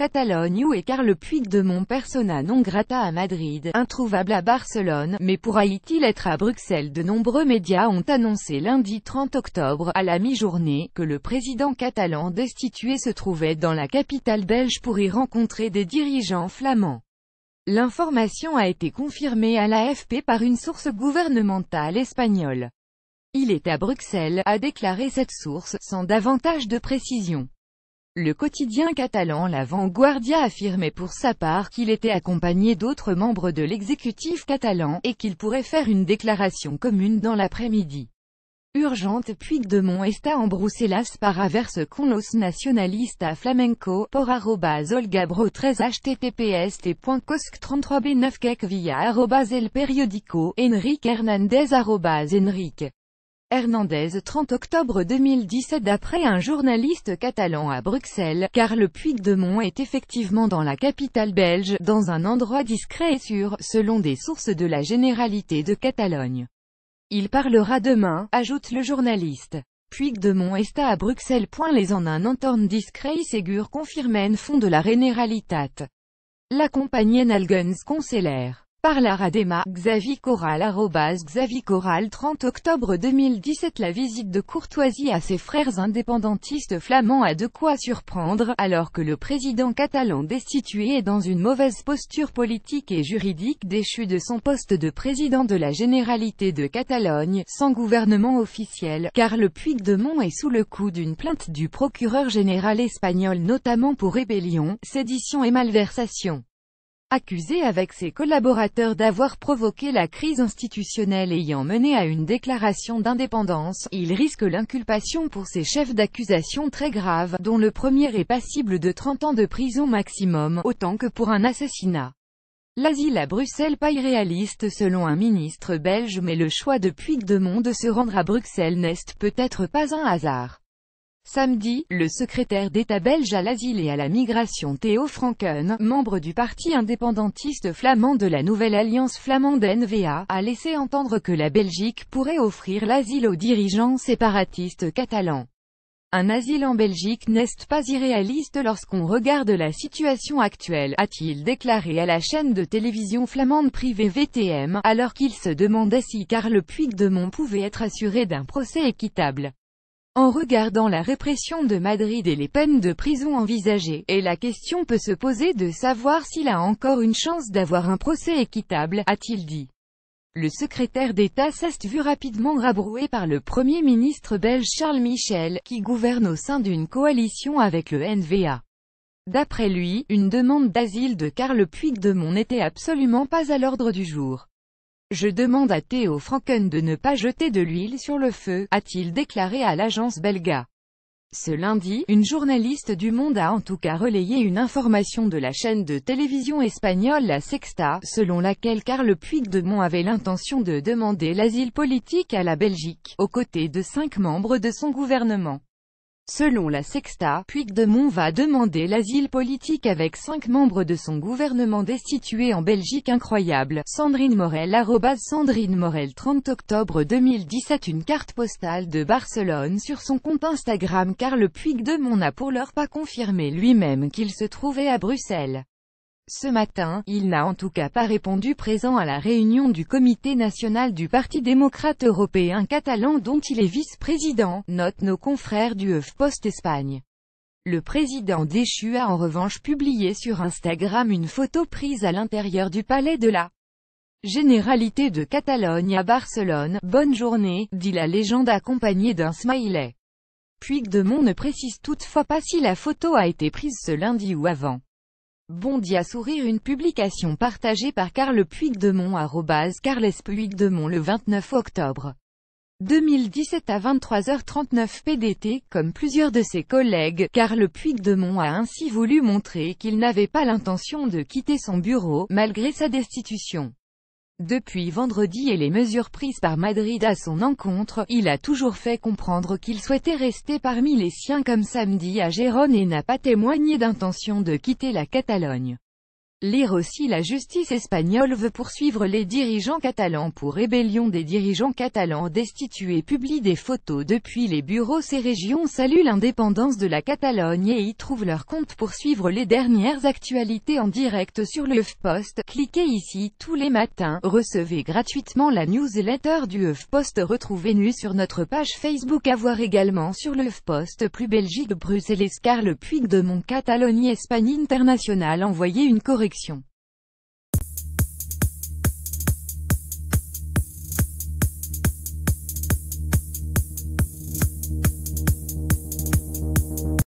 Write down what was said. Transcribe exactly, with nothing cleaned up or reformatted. Catalogne où est Carles Puigdemont persona non grata à Madrid, introuvable à Barcelone, mais pourra-t-il être à Bruxelles? De nombreux médias ont annoncé lundi trente octobre, à la mi-journée, que le président catalan destitué se trouvait dans la capitale belge pour y rencontrer des dirigeants flamands. L'information a été confirmée à l'A F P par une source gouvernementale espagnole. Il est à Bruxelles, a déclaré cette source, sans davantage de précision. Le quotidien catalan La Vanguardia affirmait pour sa part qu'il était accompagné d'autres membres de l'exécutif catalan, et qu'il pourrait faire une déclaration commune dans l'après-midi. Urgente Puigdemont está en Bruxelas para verse con los nacionalista flamenco, por arrobas olgabro treize h t t p s t point cosc trente-trois b neuf quec via arrobas el periódico, Enric Hernandez arrobas Enric. Hernandez trente octobre deux mille dix-sept. D'après un journaliste catalan à Bruxelles, Carles Puigdemont est effectivement dans la capitale belge, dans un endroit discret et sûr, selon des sources de la Généralité de Catalogne. Il parlera demain, ajoute le journaliste. Puigdemont está à Bruxelles. Les en un entorn discret y segur confirmen fond de la Generalitat. La compagnie Nalgens Consulaire. Par la Radema, Xavi Corral arrobase Xavi Corral trente octobre deux mille dix-sept. La visite de courtoisie à ses frères indépendantistes flamands a de quoi surprendre, alors que le président catalan destitué est dans une mauvaise posture politique et juridique, déchu de son poste de président de la Généralité de Catalogne, sans gouvernement officiel, car le Puigdemont est sous le coup d'une plainte du procureur général espagnol notamment pour rébellion, sédition et malversation. Accusé avec ses collaborateurs d'avoir provoqué la crise institutionnelle ayant mené à une déclaration d'indépendance, il risque l'inculpation pour ses chefs d'accusation très graves, dont le premier est passible de trente ans de prison maximum, autant que pour un assassinat. L'asile à Bruxelles pas irréaliste selon un ministre belge, mais le choix de Puigdemont de se rendre à Bruxelles n'est peut-être pas un hasard. Samedi, le secrétaire d'État belge à l'asile et à la migration Théo Francken, membre du parti indépendantiste flamand de la nouvelle alliance flamande N V A, a laissé entendre que la Belgique pourrait offrir l'asile aux dirigeants séparatistes catalans. Un asile en Belgique n'est pas irréaliste lorsqu'on regarde la situation actuelle, a-t-il déclaré à la chaîne de télévision flamande privée V T M, alors qu'il se demandait si Carles Puigdemont pouvait être assuré d'un procès équitable. En regardant la répression de Madrid et les peines de prison envisagées, et la question peut se poser de savoir s'il a encore une chance d'avoir un procès équitable, a-t-il dit. Le secrétaire d'État s'est vu rapidement rabroué par le Premier ministre belge Charles Michel, qui gouverne au sein d'une coalition avec le N V A. D'après lui, une demande d'asile de Carles Puigdemont n'était absolument pas à l'ordre du jour. « Je demande à Théo Francken de ne pas jeter de l'huile sur le feu », a-t-il déclaré à l'agence Belga. Ce lundi, une journaliste du Monde a en tout cas relayé une information de la chaîne de télévision espagnole La Sexta, selon laquelle Carles Puigdemont avait l'intention de demander l'asile politique à la Belgique, aux côtés de cinq membres de son gouvernement. Selon La Sexta, Puigdemont va demander l'asile politique avec cinq membres de son gouvernement destitué en Belgique. Incroyable. Sandrine Morel arrobase Sandrine Morel trente octobre deux mille dix-sept. Une carte postale de Barcelone sur son compte Instagram. Carles Puigdemont n'a pour l'heure pas confirmé lui-même qu'il se trouvait à Bruxelles. Ce matin, il n'a en tout cas pas répondu présent à la réunion du Comité national du Parti démocrate européen catalan dont il est vice-président, notent nos confrères du HuffPost Espagne. Le président déchu a en revanche publié sur Instagram une photo prise à l'intérieur du palais de la Généralité de Catalogne à Barcelone. « Bonne journée », dit la légende accompagnée d'un smiley. Puigdemont ne précise toutefois pas si la photo a été prise ce lundi ou avant. Bondit à sourire une publication partagée par Carles Puigdemont arrobase Carles Puigdemont le vingt-neuf octobre deux mille dix-sept à vingt-trois heures trente-neuf P D T. Comme plusieurs de ses collègues, Carles Puigdemont a ainsi voulu montrer qu'il n'avait pas l'intention de quitter son bureau, malgré sa destitution. Depuis vendredi et les mesures prises par Madrid à son encontre, il a toujours fait comprendre qu'il souhaitait rester parmi les siens comme samedi à Gérone et n'a pas témoigné d'intention de quitter la Catalogne. Lire aussi: la justice espagnole veut poursuivre les dirigeants catalans pour rébellion. Des dirigeants catalans destitués publient des photos depuis les bureaux. Ces régions saluent l'indépendance de la Catalogne et y trouvent leur compte. Pour suivre les dernières actualités en direct sur le HuffPost, cliquez ici. Tous les matins, recevez gratuitement la newsletter du HuffPost. Retrouvez-nous sur notre page Facebook. À voir également sur le HuffPost. Plus Belgique, Bruxelles. Carles Puigdemont, Catalogne, Espagne. International. Envoyez une correction.